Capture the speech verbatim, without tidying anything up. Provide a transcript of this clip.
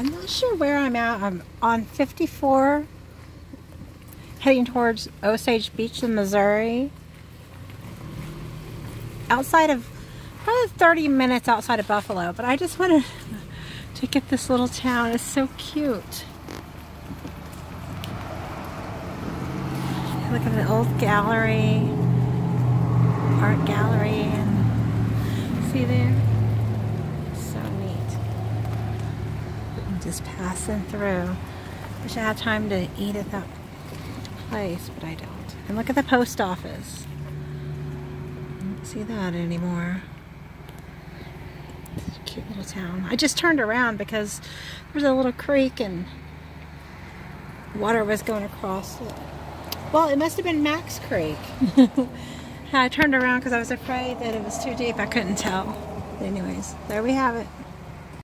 I'm not sure where I'm at. I'm on fifty-four, heading towards Osage Beach in Missouri. Outside of, probably thirty minutes outside of Buffalo, but I just wanted to get this little town. It's so cute. Look at the old gallery, art gallery, and see there? So neat. I'm just passing through. Wish I had time to eat at that place, but I don't. And look at the post office. I don't see that anymore. It's a cute little town. I just turned around because there's a little creek and water was going across it. Well, it must have been Max Creek. I turned around because I was afraid that it was too deep. I couldn't tell. But anyways, there we have it.